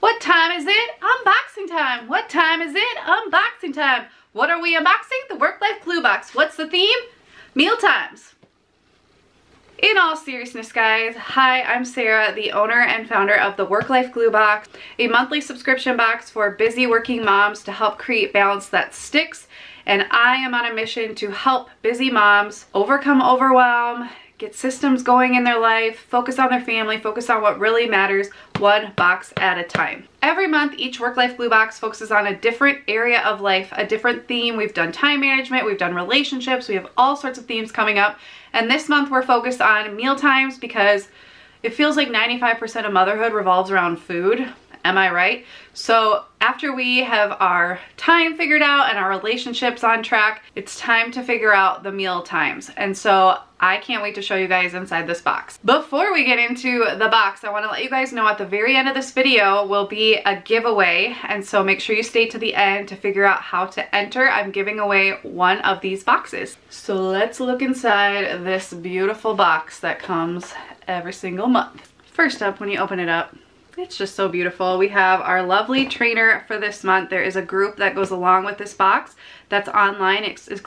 What time is it? Unboxing time. What time is it? Unboxing time. What are we unboxing? The Work Life Glue Box. What's the theme? Meal times. In all seriousness, guys, hi, I'm Sarah, the owner and founder of the Work Life Glue Box, a monthly subscription box for busy working moms to help create balance that sticks. And I am on a mission to help busy moms overcome overwhelm, get systems going in their life, focus on their family, focus on what really matters, one box at a time. Every month, each Work Life Glue Box focuses on a different area of life, a different theme. We've done time management, we've done relationships, we have all sorts of themes coming up. And this month we're focused on meal times because it feels like 95% of motherhood revolves around food. Am I right? So after we have our time figured out and our relationships on track, it's time to figure out the meal times. And so I can't wait to show you guys inside this box. Before we get into the box, I want to let you guys know at the very end of this video will be a giveaway. And so make sure you stay to the end to figure out how to enter. I'm giving away one of these boxes. So let's look inside this beautiful box that comes every single month. First up, when you open it up, it's just so beautiful. We have our lovely trainer for this month. There is a group that goes along with this box that's online. It's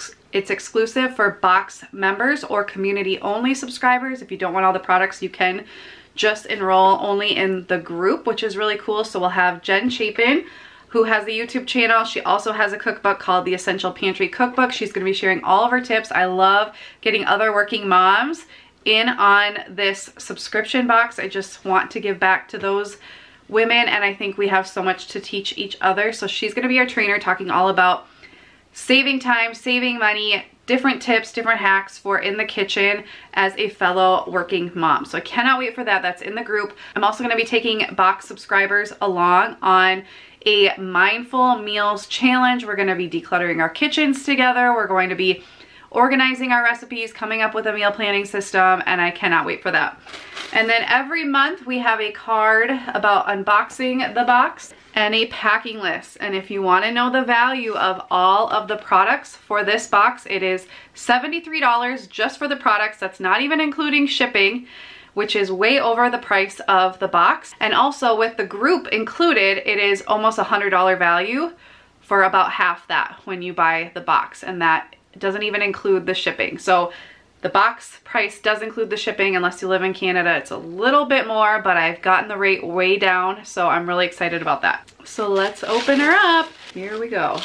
exclusive for box members or community only subscribers. If you don't want all the products, you can just enroll only in the group, which is really cool. So we'll have Jen Chapin, who has a YouTube channel. She also has a cookbook called the Essential Pantry Cookbook. She's going to be sharing all of her tips. I love getting other working moms in on this subscription box. I just want to give back to those women, and I think we have so much to teach each other. So she's going to be our trainer, talking all about saving time, saving money, different tips, different hacks for in the kitchen as a fellow working mom. So I cannot wait for that. That's in the group. I'm also going to be taking box subscribers along on a mindful meals challenge. We're going to be decluttering our kitchens together. We're going to be organizing our recipes, coming up with a meal planning system, and I cannot wait for that. And then every month we have a card about unboxing the box and a packing list. And if you want to know the value of all of the products for this box, it is $73 just for the products. That's not even including shipping, which is way over the price of the box. And also with the group included, it is almost $100 value for about half that when you buy the box, and that doesn't even include the shipping. So the box price does include the shipping. Unless you live in Canada, it's a little bit more, but I've gotten the rate way down, so I'm really excited about that. So let's open her up. Here we go.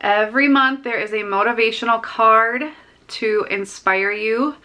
Every month there is a motivational card to inspire you,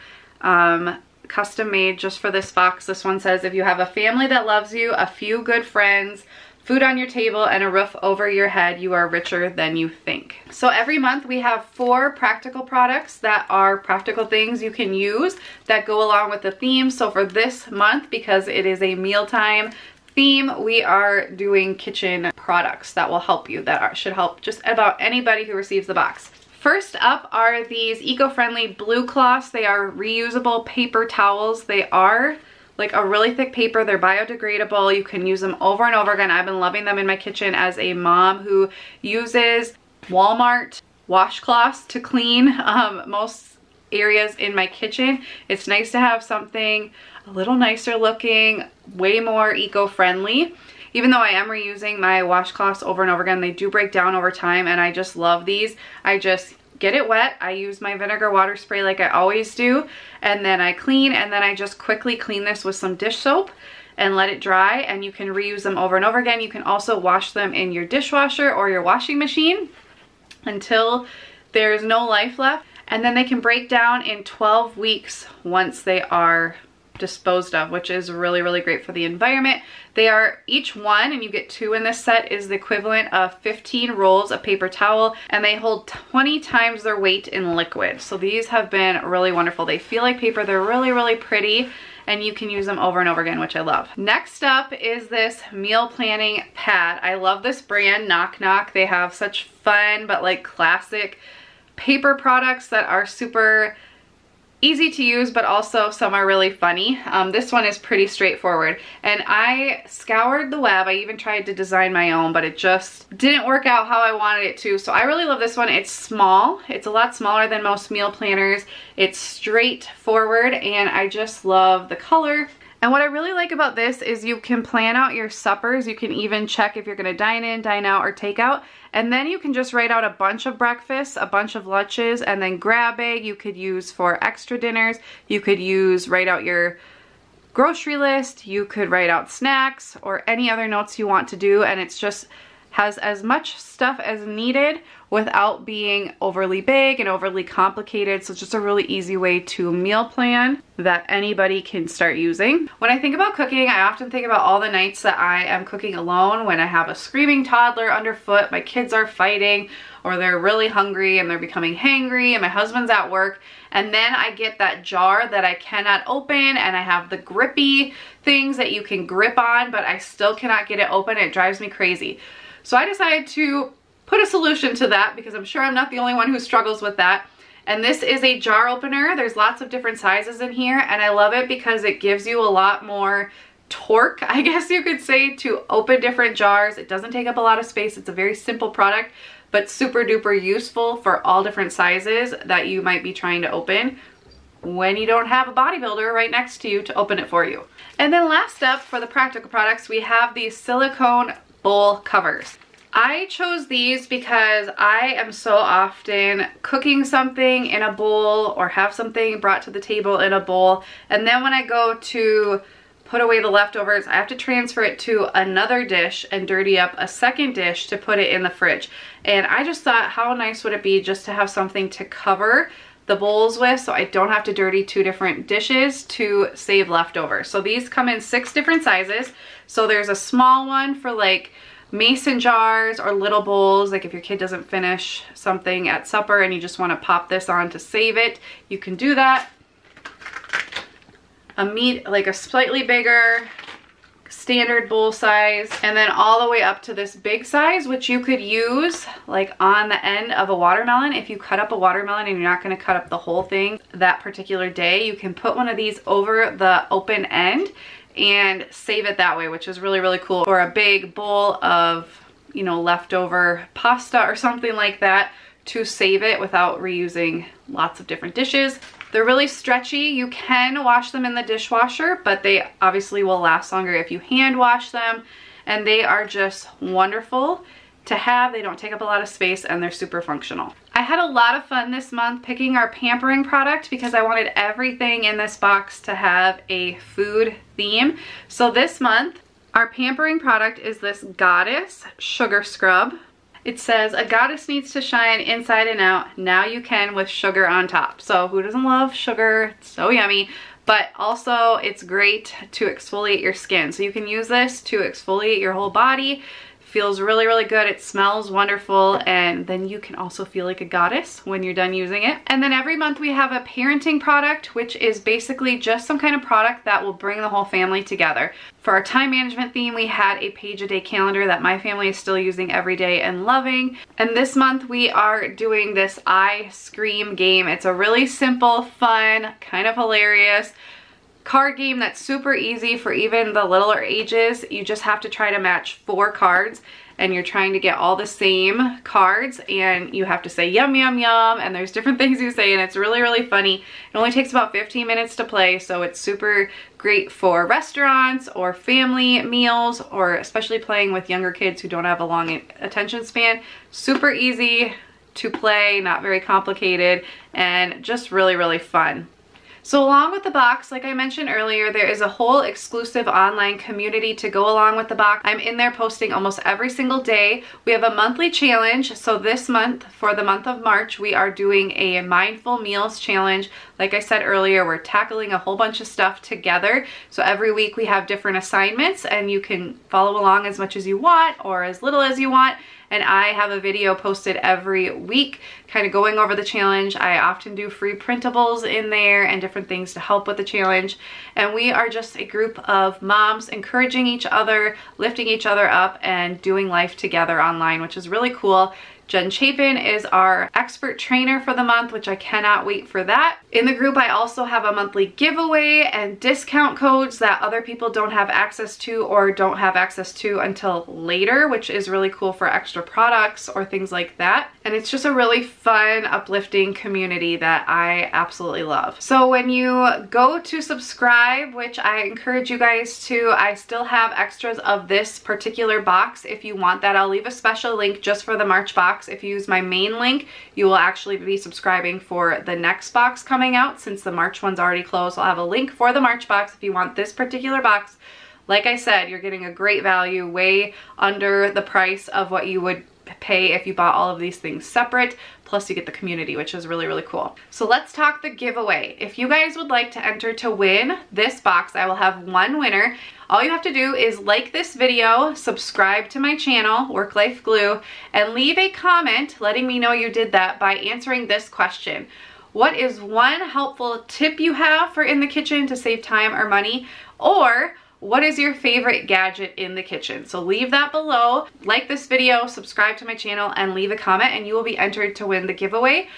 custom made just for this box. This one says, if you have a family that loves you, a few good friends, food on your table, and a roof over your head, you are richer than you think. So every month we have 4 practical products that are practical things you can use that go along with the theme. So for this month, because it is a mealtime theme, we are doing kitchen products that will help you, should help just about anybody who receives the box. First up are these eco-friendly blue cloths. They are reusable paper towels. They are like a really thick paper. They're biodegradable. You can use them over and over again. I've been loving them in my kitchen as a mom who uses Walmart washcloths to clean most areas in my kitchen. It's nice to have something a little nicer looking, way more eco-friendly. Even though I am reusing my washcloths over and over again, they do break down over time, and I just love these. I just get it wet, I use my vinegar water spray like I always do, and then I clean, and then I just quickly clean this with some dish soap and let it dry, and you can reuse them over and over again. You can also wash them in your dishwasher or your washing machine until there's no life left, and then they can break down in 12 weeks once they are disposed of, which is really, really great for the environment. They are each one, and you get 2 in this set, is the equivalent of 15 rolls of paper towel, and they hold 20 times their weight in liquid. So these have been really wonderful. They feel like paper. They're really, really pretty, and you can use them over and over again, which I love. Next up is this meal planning pad. I love this brand, Knock Knock. They have such fun but like classic paper products that are super easy to use, but also some are really funny. This one is pretty straightforward, and I scoured the web. I even tried to design my own, but it just didn't work out how I wanted it to. So I really love this one. It's small. It's a lot smaller than most meal planners. It's straightforward, and I just love the color. And what I really like about this is you can plan out your suppers. You can even check if you're gonna dine in, dine out, or take out. And then you can just write out a bunch of breakfasts, a bunch of lunches, and then grab bag you could use for extra dinners. You could use, write out your grocery list. You could write out snacks or any other notes you want to do. And it's just has as much stuff as needed without being overly big and overly complicated. So it's just a really easy way to meal plan that anybody can start using. When I think about cooking, I often think about all the nights that I am cooking alone when I have a screaming toddler underfoot, my kids are fighting, or they're really hungry and they're becoming hangry, and my husband's at work. And then I get that jar that I cannot open, and I have the grippy things that you can grip on, but I still cannot get it open. It drives me crazy. So I decided to put a solution to that because I'm sure I'm not the only one who struggles with that. And this is a jar opener. There's lots of different sizes in here, and I love it because it gives you a lot more torque, I guess you could say, to open different jars. It doesn't take up a lot of space. It's a very simple product, but super duper useful for all different sizes that you might be trying to open when you don't have a bodybuilder right next to you to open it for you. And then last up for the practical products, we have these silicone bowl covers. I chose these because I am so often cooking something in a bowl or have something brought to the table in a bowl, and then when I go to put away the leftovers, I have to transfer it to another dish and dirty up a second dish to put it in the fridge. And I just thought, how nice would it be just to have something to cover the bowls with so I don't have to dirty two different dishes to save leftovers. So these come in 6 different sizes. So there's a small one for like mason jars or little bowls, like if your kid doesn't finish something at supper and you just want to pop this on to save it, you can do that. A meat, like a slightly bigger standard bowl size, and then all the way up to this big size, which you could use like on the end of a watermelon. If you cut up a watermelon and you're not going to cut up the whole thing that particular day, you can put one of these over the open end and save it that way, which is really, really cool for a big bowl of, you know, leftover pasta or something like that, to save it without reusing lots of different dishes. They're really stretchy. You can wash them in the dishwasher, but they obviously will last longer if you hand wash them, and they are just wonderful to have. They don't take up a lot of space, and they're super functional. I had a lot of fun this month picking our pampering product because I wanted everything in this box to have a food theme. So this month, our pampering product is this Goddess Sugar Scrub. It says, a goddess needs to shine inside and out. Now you can, with sugar on top. So who doesn't love sugar? It's so yummy. But also it's great to exfoliate your skin. So you can use this to exfoliate your whole body. It feels really, really good. It smells wonderful. And then you can also feel like a goddess when you're done using it. And then every month we have a parenting product, which is basically just some kind of product that will bring the whole family together. For our time management theme, we had a page-a-day calendar that my family is still using every day and loving. And this month we are doing this I Scream game. It's a really simple, fun, kind of hilarious card game that's super easy for even the littler ages. You just have to try to match 4 cards, and you're trying to get all the same cards, and you have to say yum yum yum, and there's different things you say, and it's really, really funny. It only takes about 15 minutes to play, so it's super great for restaurants or family meals, or especially playing with younger kids who don't have a long attention span. Super easy to play, not very complicated, and just really, really fun. So along with the box, like I mentioned earlier, there is a whole exclusive online community to go along with the box. I'm in there posting almost every single day. We have a monthly challenge. So this month, for the month of March, we are doing a mindful meals challenge. Like I said earlier, we're tackling a whole bunch of stuff together. So every week we have different assignments, and you can follow along as much as you want or as little as you want. And I have a video posted every week kind of going over the challenge. I often do free printables in there and different things to help with the challenge. And we are just a group of moms encouraging each other, lifting each other up, and doing life together online, which is really cool. Jen Chapin is our expert trainer for the month, which I cannot wait for that. In the group, I also have a monthly giveaway and discount codes that other people don't have access to or don't have access to until later, which is really cool for extra products or things like that. And it's just a really fun, uplifting community that I absolutely love. So when you go to subscribe, which I encourage you guys to, I still have extras of this particular box. If you want that, I'll leave a special link just for the March box. If you use my main link, you will actually be subscribing for the next box coming out. Since the March one's already closed, I'll have a link for the March box if you want this particular box. Like I said, you're getting a great value, way under the price of what you would pay if you bought all of these things separate. Plus you get the community, which is really, really cool. So let's talk the giveaway. If you guys would like to enter to win this box, I will have one winner. All you have to do is like this video, subscribe to my channel, Work Life Glue, and leave a comment letting me know you did that by answering this question. What is one helpful tip you have for in the kitchen to save time or money? Or what is your favorite gadget in the kitchen? So leave that below, like this video, subscribe to my channel, and leave a comment, and you will be entered to win the giveaway.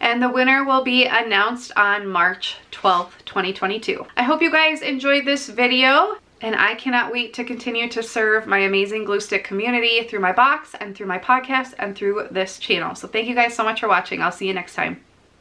And the winner will be announced on March 12th, 2022. I hope you guys enjoyed this video, and I cannot wait to continue to serve my amazing glue stick community through my box and through my podcast and through this channel. So thank you guys so much for watching. I'll see you next time.